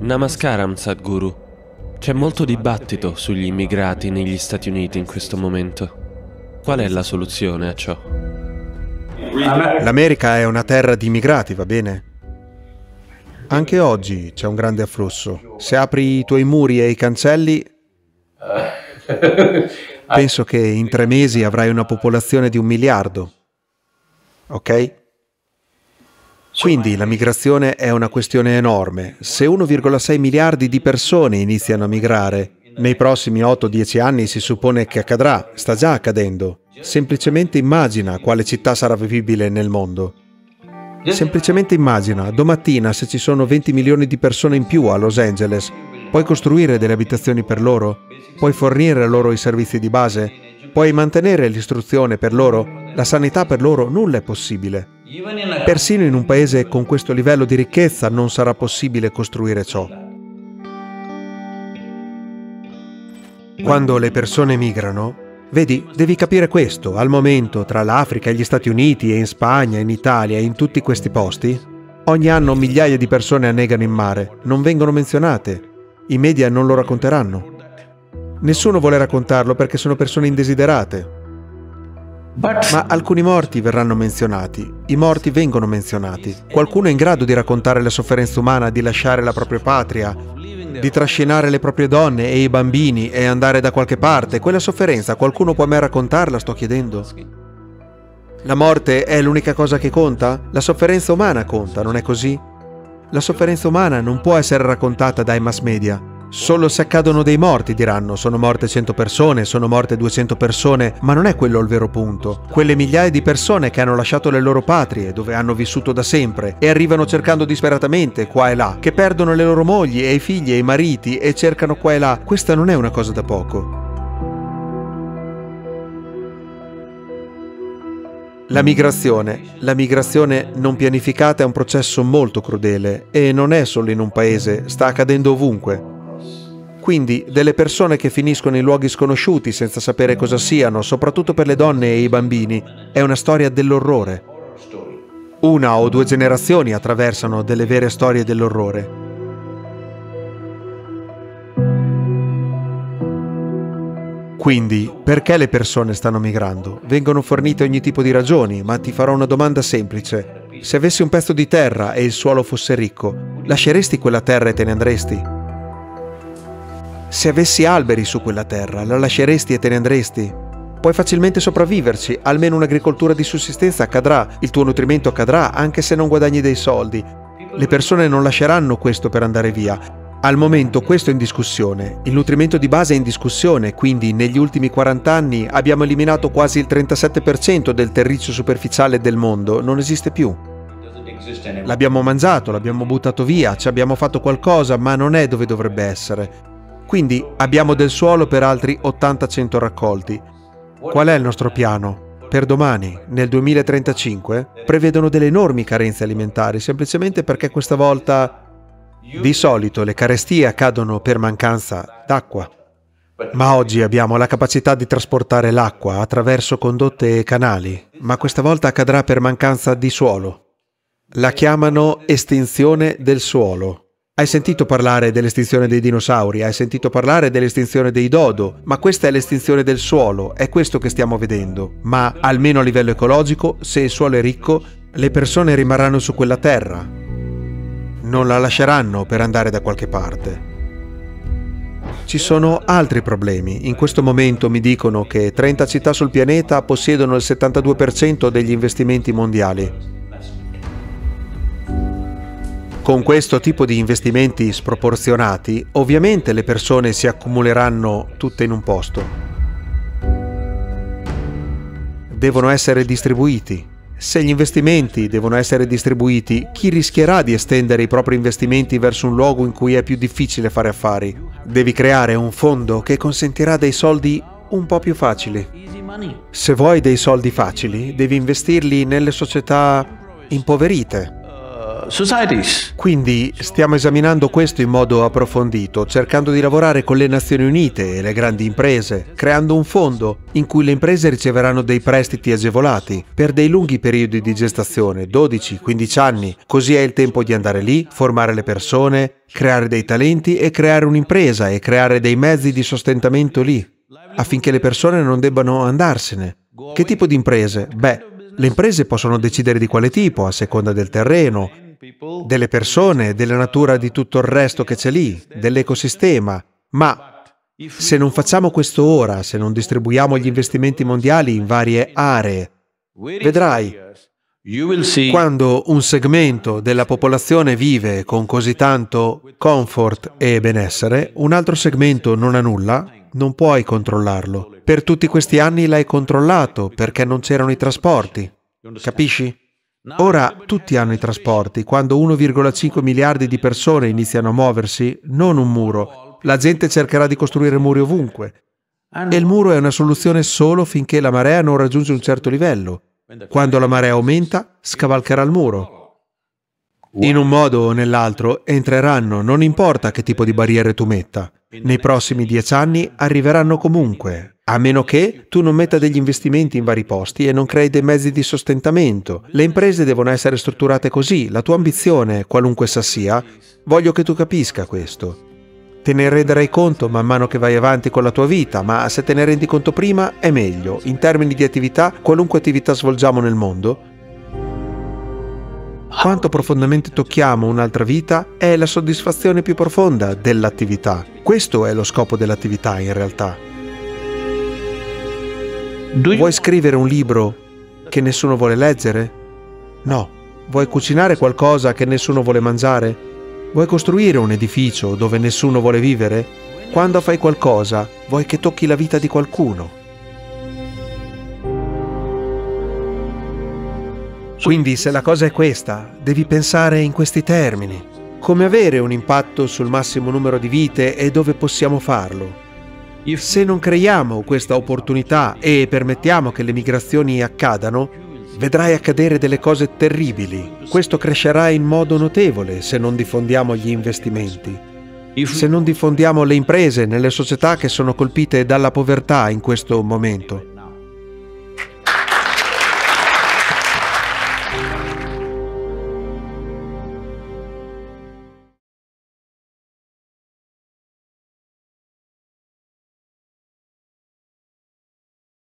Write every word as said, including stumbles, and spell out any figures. Namaskaram, Sadhguru. C'è molto dibattito sugli immigrati negli Stati Uniti in questo momento. Qual è la soluzione a ciò? L'America è una terra di immigrati, va bene? Anche oggi c'è un grande afflusso. Se apri i tuoi muri e i cancelli, penso che in tre mesi avrai una popolazione di un miliardo. Ok? Quindi la migrazione è una questione enorme. Se uno virgola sei miliardi di persone iniziano a migrare, nei prossimi otto dieci anni si suppone che accadrà, sta già accadendo. Semplicemente immagina quale città sarà vivibile nel mondo. Semplicemente immagina, domattina se ci sono venti milioni di persone in più a Los Angeles, puoi costruire delle abitazioni per loro, puoi fornire loro i servizi di base, puoi mantenere l'istruzione per loro, la sanità per loro, nulla è possibile. Persino in un paese con questo livello di ricchezza non sarà possibile costruire ciò. Quando le persone migrano, vedi, devi capire questo, al momento tra l'Africa e gli Stati Uniti e in Spagna, in Italia e in tutti questi posti, ogni anno migliaia di persone annegano in mare, non vengono menzionate, i media non lo racconteranno. Nessuno vuole raccontarlo perché sono persone indesiderate. Ma alcuni morti verranno menzionati, i morti vengono menzionati. Qualcuno è in grado di raccontare la sofferenza umana, di lasciare la propria patria, di trascinare le proprie donne e i bambini e andare da qualche parte. Quella sofferenza, qualcuno può a me raccontarla, sto chiedendo. La morte è l'unica cosa che conta? La sofferenza umana conta, non è così? La sofferenza umana non può essere raccontata dai mass media. Solo se accadono dei morti diranno, sono morte cento persone, sono morte duecento persone, ma non è quello il vero punto. Quelle migliaia di persone che hanno lasciato le loro patrie, dove hanno vissuto da sempre, e arrivano cercando disperatamente qua e là, che perdono le loro mogli e i figli e i mariti e cercano qua e là, questa non è una cosa da poco. La migrazione. La migrazione non pianificata è un processo molto crudele e non è solo in un paese, sta accadendo ovunque. Quindi, delle persone che finiscono in luoghi sconosciuti senza sapere cosa siano, soprattutto per le donne e i bambini, è una storia dell'orrore. Una o due generazioni attraversano delle vere storie dell'orrore. Quindi, perché le persone stanno migrando? Vengono fornite ogni tipo di ragioni, ma ti farò una domanda semplice. Se avessi un pezzo di terra e il suolo fosse ricco, lasceresti quella terra e te ne andresti? Se avessi alberi su quella terra, la lasceresti e te ne andresti? Puoi facilmente sopravviverci, almeno un'agricoltura di sussistenza accadrà, il tuo nutrimento accadrà anche se non guadagni dei soldi. Le persone non lasceranno questo per andare via. Al momento questo è in discussione, il nutrimento di base è in discussione, quindi negli ultimi quaranta anni abbiamo eliminato quasi il trentasette per cento del terriccio superficiale del mondo, non esiste più. L'abbiamo mangiato, l'abbiamo buttato via, ci abbiamo fatto qualcosa, ma non è dove dovrebbe essere. Quindi abbiamo del suolo per altri ottanta cento raccolti. Qual è il nostro piano? Per domani, nel duemilatrentacinque, prevedono delle enormi carenze alimentari, semplicemente perché questa volta, di solito, le carestie accadono per mancanza d'acqua. Ma oggi abbiamo la capacità di trasportare l'acqua attraverso condotte e canali, ma questa volta accadrà per mancanza di suolo. La chiamano estinzione del suolo. Hai sentito parlare dell'estinzione dei dinosauri, hai sentito parlare dell'estinzione dei dodo, ma questa è l'estinzione del suolo, è questo che stiamo vedendo. Ma, almeno a livello ecologico, se il suolo è ricco, le persone rimarranno su quella terra. Non la lasceranno per andare da qualche parte. Ci sono altri problemi. In questo momento mi dicono che trenta città sul pianeta possiedono il settantadue per cento degli investimenti mondiali. Con questo tipo di investimenti sproporzionati, ovviamente le persone si accumuleranno tutte in un posto. Devono essere distribuiti. Se gli investimenti devono essere distribuiti, chi rischierà di estendere i propri investimenti verso un luogo in cui è più difficile fare affari? Devi creare un fondo che consentirà dei soldi un po' più facili. Se vuoi dei soldi facili, devi investirli nelle società impoverite. Quindi stiamo esaminando questo in modo approfondito, cercando di lavorare con le Nazioni Unite e le grandi imprese, creando un fondo in cui le imprese riceveranno dei prestiti agevolati per dei lunghi periodi di gestazione, dodici quindici anni, così è il tempo di andare lì, formare le persone, creare dei talenti e creare un'impresa e creare dei mezzi di sostentamento lì, affinché le persone non debbano andarsene. Che tipo di imprese? Beh, le imprese possono decidere di quale tipo, a seconda del terreno, delle persone, della natura di tutto il resto che c'è lì, dell'ecosistema, ma se non facciamo questo ora, se non distribuiamo gli investimenti mondiali in varie aree, vedrai, quando un segmento della popolazione vive con così tanto comfort e benessere, un altro segmento non ha nulla, non puoi controllarlo. Per tutti questi anni l'hai controllato perché non c'erano i trasporti, capisci? Ora tutti hanno i trasporti, quando uno virgola cinque miliardi di persone iniziano a muoversi, non un muro, la gente cercherà di costruire muri ovunque. E il muro è una soluzione solo finché la marea non raggiunge un certo livello. Quando la marea aumenta, scavalcherà il muro. In un modo o nell'altro entreranno, non importa che tipo di barriere tu metta. Nei prossimi dieci anni arriveranno comunque, a meno che tu non metta degli investimenti in vari posti e non crei dei mezzi di sostentamento. Le imprese devono essere strutturate così, la tua ambizione, qualunque essa sia, voglio che tu capisca questo. Te ne renderai conto man mano che vai avanti con la tua vita, ma se te ne rendi conto prima è meglio. In termini di attività, qualunque attività svolgiamo nel mondo, quanto profondamente tocchiamo un'altra vita è la soddisfazione più profonda dell'attività. Questo è lo scopo dell'attività in realtà. Vuoi scrivere un libro che nessuno vuole leggere? No. Vuoi cucinare qualcosa che nessuno vuole mangiare? Vuoi costruire un edificio dove nessuno vuole vivere? Quando fai qualcosa, vuoi che tocchi la vita di qualcuno. Quindi, se la cosa è questa, devi pensare in questi termini. Come avere un impatto sul massimo numero di vite e dove possiamo farlo? Se non creiamo questa opportunità e permettiamo che le migrazioni accadano, vedrai accadere delle cose terribili. Questo crescerà in modo notevole se non diffondiamo gli investimenti. Se non diffondiamo le imprese nelle società che sono colpite dalla povertà in questo momento.